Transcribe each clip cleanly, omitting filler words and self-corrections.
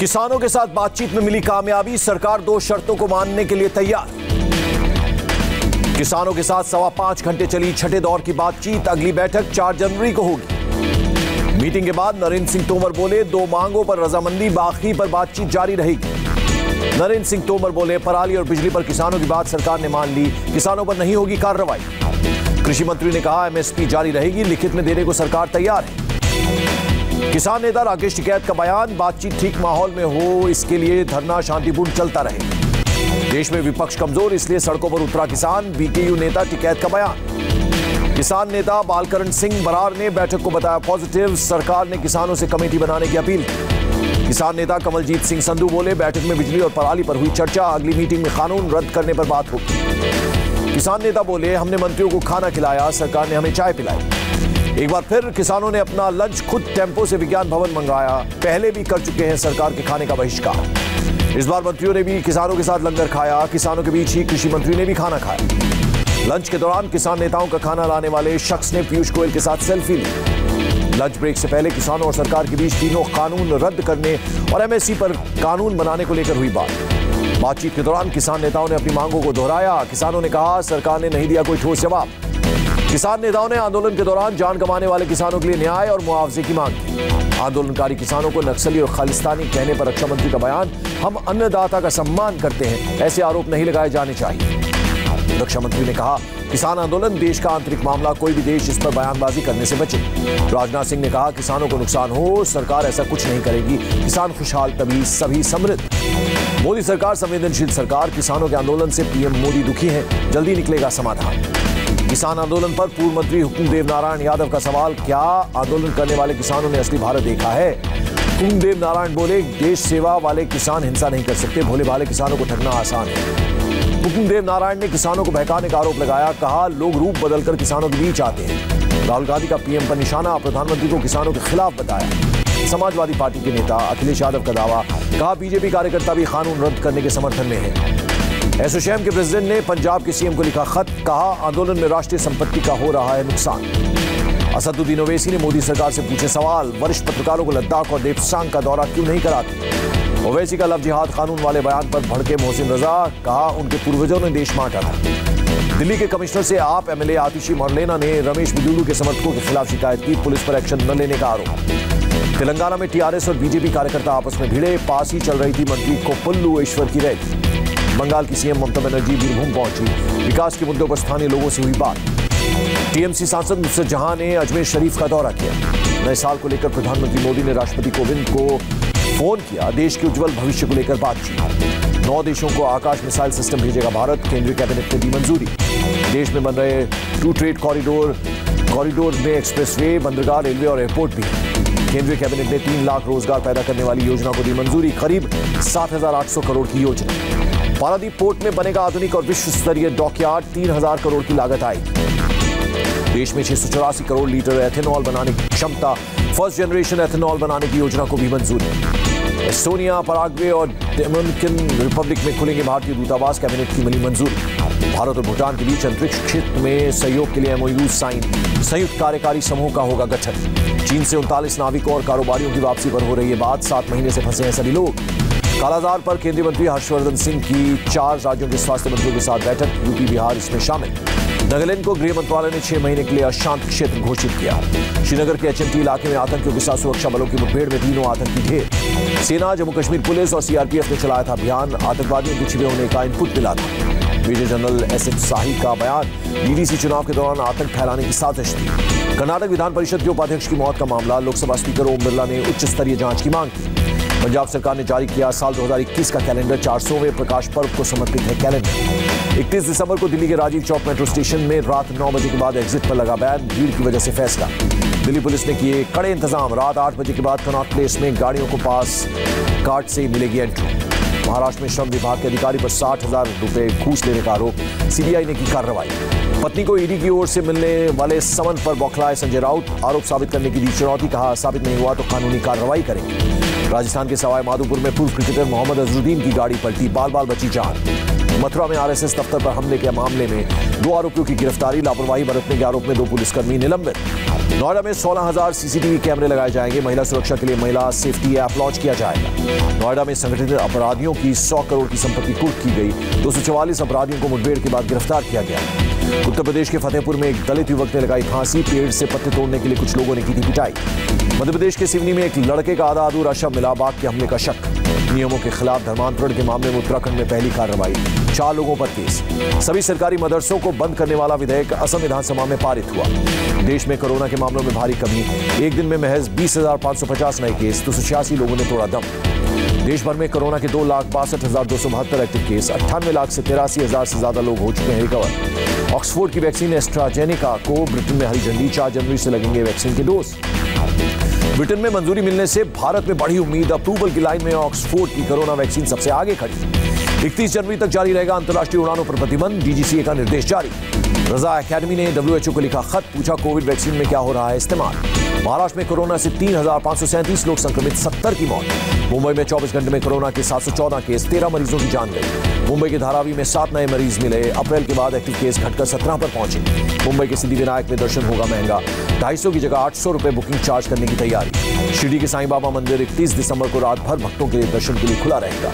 किसानों के साथ बातचीत में मिली कामयाबी, सरकार दो शर्तों को मानने के लिए तैयार। किसानों के साथ 5.25 घंटे चली छठे दौर की बातचीत, अगली बैठक 4 जनवरी को होगी। मीटिंग के बाद नरेंद्र सिंह तोमर बोले, 2 मांगों पर रजामंदी, बाकी पर बातचीत जारी रहेगी। नरेंद्र सिंह तोमर बोले, पराली और बिजली पर किसानों की बात सरकार ने मान ली, किसानों पर नहीं होगी कार्रवाई। कृषि मंत्री ने कहा, एमएसपी जारी रहेगी, लिखित में देने को सरकार तैयार है। किसान नेता राकेश टिकैत का बयान, बातचीत ठीक माहौल में हो इसके लिए धरना शांतिपूर्ण चलता रहे। देश में विपक्ष कमजोर इसलिए सड़कों पर उतरा किसान, बीकेयू नेता टिकैत का बयान। किसान नेता बालकरण सिंह बरार ने बैठक को बताया पॉजिटिव, सरकार ने किसानों से कमेटी बनाने की अपील की। किसान नेता कमलजीत सिंह संधु बोले, बैठक में बिजली और पराली पर हुई चर्चा, अगली मीटिंग में कानून रद्द करने पर बात होगी। किसान नेता बोले, हमने मंत्रियों को खाना खिलाया, सरकार ने हमें चाय पिलाई। एक बार फिर किसानों ने अपना लंच खुद टेम्पो से विज्ञान भवन मंगाया, पहले भी कर चुके हैं सरकार के खाने का बहिष्कार। इस बार मंत्रियों ने भी किसानों के साथ लंगर खाया, किसानों के बीच ही कृषि मंत्री ने भी खाना खाया। लंच के दौरान किसान नेताओं का खाना लाने वाले शख्स ने पीयूष गोयल के साथ सेल्फी ली। लंच ब्रेक से पहले किसानों और सरकार के बीच तीनों कानून रद्द करने और एमएसपी पर कानून बनाने को लेकर हुई बात। बातचीत के दौरान किसान नेताओं ने अपनी मांगों को दोहराया। किसानों ने कहा, सरकार ने नहीं दिया कोई ठोस जवाब। किसान नेताओं ने आंदोलन के दौरान जान गंवाने वाले किसानों के लिए न्याय और मुआवजे की मांग की। आंदोलनकारी किसानों को नक्सली और खालिस्तानी कहने पर रक्षा मंत्री का बयान, हम अन्नदाता का सम्मान करते हैं, ऐसे आरोप नहीं लगाए जाने चाहिए। रक्षा मंत्री ने कहा, किसान आंदोलन देश का आंतरिक मामला, कोई भी देश इस पर बयानबाजी करने से बचे। राजनाथ सिंह ने कहा, किसानों को नुकसान हो सरकार ऐसा कुछ नहीं करेगी, किसान खुशहाल तभी सभी समृद्ध। मोदी सरकार संवेदनशील सरकार, किसानों के आंदोलन से पीएम मोदी दुखी हैं, जल्दी निकलेगा समाधान। किसान आंदोलन पर पूर्व मंत्री हुकुम देव नारायण यादव का सवाल, क्या आंदोलन करने वाले किसानों ने असली भारत देखा है? हुकुम देव नारायण बोले, देश सेवा वाले किसान हिंसा नहीं कर सकते, भोले भाले किसानों को ठगना आसान है। हुकुम देव नारायण ने किसानों को बहकाने का आरोप लगाया, कहा लोग रूप बदलकर किसानों के बीच आते हैं। राहुल गांधी का पीएम पर निशाना, प्रधानमंत्री को किसानों के खिलाफ बताया। समाजवादी पार्टी के नेता अखिलेश यादव का दावा, कहा बीजेपी कार्यकर्ता भी कानून रद्द करने के समर्थन में है। एसोचैम के प्रेसिडेंट ने पंजाब के सीएम को लिखा खत, कहा आंदोलन में राष्ट्रीय संपत्ति का हो रहा है नुकसान। असदुद्दीन ओवैसी ने मोदी सरकार से पूछे सवाल, वरिष्ठ पत्रकारों को लद्दाख और देपसांग का दौरा क्यों नहीं कराते? ओवैसी का लव जिहाद कानून वाले बयान पर भड़के मोहसिन रजा, कहा उनके पूर्वजों ने देश बांटा था। दिल्ली के कमिश्नर से आप एमएलए आतिशी मॉडलेना ने रमेश बिदुलू के समर्थकों के खिलाफ शिकायत की, पुलिस पर एक्शन न लेने का आरोप। तेलंगाना में टीआरएस और बीजेपी कार्यकर्ता आपस में भिड़े, पास ही चल रही थी मंत्री कोपल्लू ईश्वर की रैली। बंगाल की सीएम ममता बनर्जी बीरभूम पहुंची, विकास के मुद्दों पर स्थानीय लोगों से हुई बात। टीएमसी सांसद मुसरत जहां ने अजमेर शरीफ का दौरा किया। नए साल को लेकर प्रधानमंत्री मोदी ने राष्ट्रपति कोविंद को फोन किया, देश के उज्जवल भविष्य को लेकर बात की। 9 देशों को आकाश मिसाइल सिस्टम भेजेगा भारत, केंद्रीय कैबिनेट ने दी मंजूरी। देश में बन रहे 2 ट्रेड कॉरिडोर में एक्सप्रेसवे, बंदरगाह, रेलवे और एयरपोर्ट भी। केंद्रीय कैबिनेट ने 3 लाख रोजगार पैदा करने वाली योजना को दी मंजूरी, करीब 7,800 करोड़ की योजना। पारादीप पोर्ट में बनेगा आधुनिक और विश्व स्तरीय डॉकयार्ड, 3,000 करोड़ की लागत आएगी। देश में 684 करोड़ लीटर एथेनॉल बनाने की क्षमता, फर्स्ट जनरेशन एथेनॉल बनाने की योजना को भी मंजूरी। एस्टोनिया, पैराग्वे और डेमोक्रेटिक रिपब्लिक में खुलेंगे भारतीय दूतावास, कैबिनेट की मिली मंजूरी। भारत और भूटान के बीच अंतरिक्ष क्षेत्र में सहयोग के लिए एमओयू साइन, संयुक्त कार्यकारी समूह का होगा गठन। चीन से 39 नाविकों और कारोबारियों की वापसी पर हो रही है बात, 7 महीने से फंसे हैं सभी लोग। कालाजार पर केंद्रीय मंत्री हर्षवर्धन सिंह की 4 राज्यों के स्वास्थ्य मंत्रियों के साथ बैठक, यूपी बिहार इसमें शामिल। डगलेन को गृह मंत्रालय ने 6 महीने के लिए अशांत क्षेत्र घोषित किया। श्रीनगर के एचएमटी इलाके में आतंकियों के साथ सुरक्षा बलों की मुठभेड़ में 3 आतंकी ढेर। सेना, जम्मू कश्मीर पुलिस और सीआरपीएफ ने चलाया था अभियान, आतंकवादियों के छिपे होने का इनपुट मिला था। Major general एस.एफ. साही का बयान, डीडीसी चुनाव के दौरान आतंक फैलाने की साजिश थी। कर्नाटक विधान परिषद के उपाध्यक्ष की मौत का मामला, लोकसभा स्पीकर ओम बिरला ने उच्च स्तरीय जांच की मांग की। पंजाब सरकार ने जारी किया साल 2021 का कैलेंडर, 400वें प्रकाश पर्व को समर्पित है कैलेंडर। 31 दिसंबर को दिल्ली के राजीव चौक मेट्रो स्टेशन में रात 9 बजे के बाद एग्जिट पर लगा बैन, भीड़ की वजह से फैसला। दिल्ली पुलिस ने किए कड़े इंतजाम, रात 8 बजे के बाद कनॉट प्लेस में गाड़ियों को पास कार्ड से मिलेगी एंट्री। महाराष्ट्र में श्रम विभाग के अधिकारी पर 60,000 रुपये घूस लेने का आरोप, सीबीआई ने की कार्रवाई। पत्नी को ईडी की ओर से मिलने वाले समन पर बौखलाए संजय राउत, आरोप साबित करने की दी चुनौती, कहा साबित नहीं हुआ तो कानूनी कार्रवाई करेंगे। राजस्थान के सवाई माधोपुर में पूर्व क्रिकेटर मोहम्मद अज़रुद्दीन की गाड़ी पलटी, बाल बची जान। मथुरा में आरएसएस दफ्तर पर हमले के मामले में 2 आरोपियों की गिरफ्तारी, लापरवाही बरतने के आरोप में 2 पुलिसकर्मी निलंबित। नोएडा में 16,000 सीसीटीवी कैमरे लगाए जाएंगे। महिला सुरक्षा के लिए महिला सेफ्टी ऐप लॉन्च किया जाएगा। नोएडा में संगठित अपराधियों की 100 करोड़ की संपत्ति कुर्क की गई। 244 अपराधियों को मुठभेड़ के बाद गिरफ्तार किया गया। उत्तर प्रदेश के फतेहपुर में एक दलित युवक ने लगाई फांसी। पेड़ से पत्ते तोड़ने के लिए कुछ लोगों ने की थी पिटाई। मध्य प्रदेश के सिवनी में एक लड़के का आधा अधूरा शव मिला। बाघ के हमले का शक। नियमों के खिलाफ धर्मांतरण के मामले में उत्तराखंड में पहली कार्रवाई। 4 लोगों पर केस। सभी सरकारी मदरसों को बंद करने वाला विधेयक असम विधानसभा में पारित हुआ। देश में कोरोना के मामलों में भारी कमी। एक दिन में महज 20,550 नए केस। 286 लोगों ने तोड़ा दम। देश भर में कोरोना के 2,62,272 एक्टिव केस। 98 लाख से 83,000 से ज्यादा लोग हो चुके हैं रिकवर। ऑक्सफोर्ड की वैक्सीन एस्ट्राजेनेका को ब्रिटेन में हरी झंडी। 4 जनवरी से लगेंगे वैक्सीन के डोज। ब्रिटेन में मंजूरी मिलने से भारत में बढ़ी उम्मीद। अप्रूवल की लाइन में ऑक्सफोर्ड की कोरोना वैक्सीन सबसे आगे खड़ी। 31 जनवरी तक जारी रहेगा अंतर्राष्ट्रीय उड़ानों पर प्रतिबंध। डीजीसीए का निर्देश जारी। रजा एकेडमी ने डब्ल्यूएचओ को लिखा खत। पूछा कोविड वैक्सीन में क्या हो रहा है इस्तेमाल। महाराष्ट्र में कोरोना से 3,537 लोग संक्रमित। 70 की मौत। मुंबई में 24 घंटे में कोरोना के 714 केस। 13 मरीजों की जान गई। मुंबई के धारावी में 7 नए मरीज मिले। अप्रैल के बाद एक्टिव केस घटकर 17 पर पहुंचे। मुंबई के सिद्धि विनायक में दर्शन होगा महंगा। 250 की जगह 800 रुपये बुकिंग चार्ज करने की तैयारी। शिरडी के साईं बाबा मंदिर 31 दिसंबर को रात भर भक्तों के लिए दर्शन के लिए खुला रहेगा।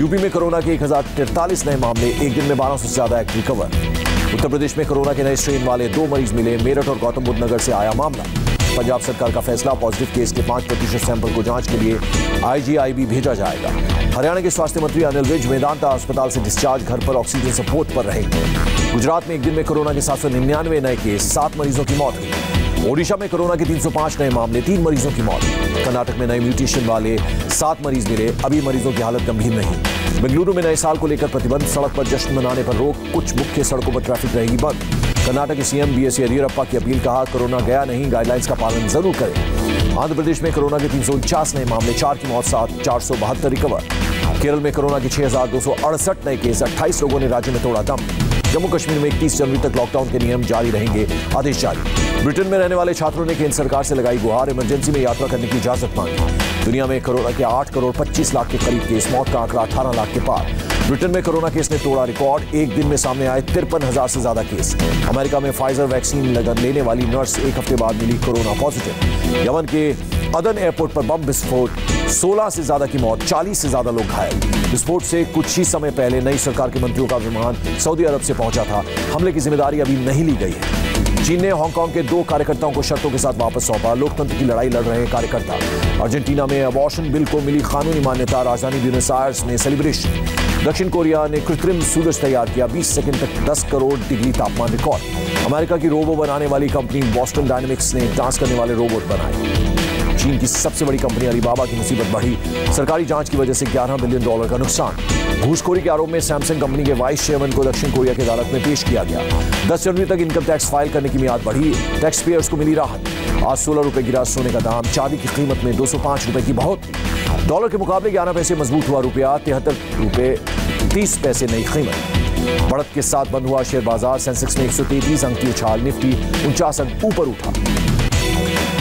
यूपी में कोरोना के 1,043 नए मामले। एक दिन में 1200 से ज्यादा एक्टिव रिकवर। उत्तर प्रदेश में कोरोना के नए स्ट्रेन वाले 2 मरीज मिले। मेरठ और गौतम बुद्ध नगर से आया मामला। पंजाब सरकार का फैसला। पॉजिटिव केस के 5% सैंपल को जांच के लिए आईजीआईबी भेजा जाएगा। हरियाणा के स्वास्थ्य मंत्री अनिल विज वेदांता अस्पताल से डिस्चार्ज। घर पर ऑक्सीजन सपोर्ट पर रहेंगे। गुजरात में एक दिन में कोरोना के 799 नए केस। 7 मरीजों की मौत हुई। ओडिशा में कोरोना के 305 नए मामले। 3 मरीजों की मौत। कर्नाटक में नए म्यूटेशन वाले 7 मरीज मिले। अभी मरीजों की हालत गंभीर नहीं। बेंगलुरु में नए साल को लेकर प्रतिबंध। सड़क पर जश्न मनाने पर रोक। कुछ मुख्य सड़कों पर ट्रैफिक रहेगी बंद। कर्नाटक के सीएम बीएस येदियुरप्पा की अपील। कहा कोरोना गया नहीं, गाइडलाइंस का पालन जरूर करें। आंध्र प्रदेश में कोरोना के 349 नए मामले। 4 की मौत। 472 रिकवर। केरल में कोरोना के 6,268 नए केस। 28 लोगों ने राज्य में तोड़ा दम। जम्मू कश्मीर में 31 जनवरी तक लॉकडाउन के नियम जारी रहेंगे। आदेश जारी। ब्रिटेन में रहने वाले छात्रों ने केंद्र सरकार से लगाई गुहार। इमरजेंसी में यात्रा करने की इजाजत मांगी। दुनिया में कोरोना के 8,25 करोड़ के करीब केस। मौत का आंकड़ा 18 लाख के पार। ब्रिटेन में कोरोना केस ने तोड़ा रिकॉर्ड। एक दिन में सामने आए 53,000 से ज्यादा केस। अमेरिका में फाइजर वैक्सीन लेने वाली नर्स 1 हफ्ते बाद मिली कोरोना पॉजिटिव। यमन के अदन एयरपोर्ट पर बम विस्फोट। 16 से ज्यादा की मौत। 40 से ज्यादा लोग घायल। विस्फोट से कुछ ही समय पहले नई सरकार के मंत्रियों का विमान सऊदी अरब से पहुंचा था। हमले की जिम्मेदारी अभी नहीं ली गई है। चीन ने हांगकांग के 2 कार्यकर्ताओं को शर्तों के साथ वापस सौंपा। लोकतंत्र की लड़ाई लड़ रहे हैं कार्यकर्ता। अर्जेंटीना में अबॉर्शन बिल को मिली कानूनी मान्यता। राजधानी ब्यूनस आयर्स में सेलिब्रेशन। दक्षिण कोरिया ने कृत्रिम सूरज तैयार किया। 20 सेकंड तक 10 करोड़ डिग्री तापमान रिकॉर्ड। अमेरिका की रोबो बनाने वाली कंपनी बॉस्टन डायनेमिक्स ने डांस करने वाले रोबोट बनाए। चीन की सबसे बड़ी कंपनी अलीबाबा की मुसीबत बढ़ी। सरकारी जांच की वजह से $11 बिलियन का नुकसान। घूसखोरी के आरोप में सैमसंग कंपनी के वाइस चेयरमैन को दक्षिण कोरिया की अदालत में पेश किया गया। 10 जनवरी तक इनकम टैक्स फाइल करने की मियाद बढ़ी। टैक्स पेयर्स को मिली राहत। आज 16 रुपये गिरा सोने का दाम। चांदी की कीमत में 205 रुपये की बढ़ोतरी। डॉलर के मुकाबले 11 पैसे मजबूत हुआ रुपया। 73 रुपये 30 पैसे नई कीमत। बढ़त के साथ बंद हुआ शेयर बाजार। सेंसेक्स में 133 अंक की उछाल। निफ्टी 49 अंक ऊपर उठा।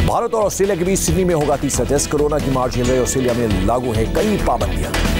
भारत और ऑस्ट्रेलिया के बीच सिडनी में होगा तीसरा टेस्ट। कोरोना की मार झेल रहे ऑस्ट्रेलिया में लागू है कई पाबंदियां।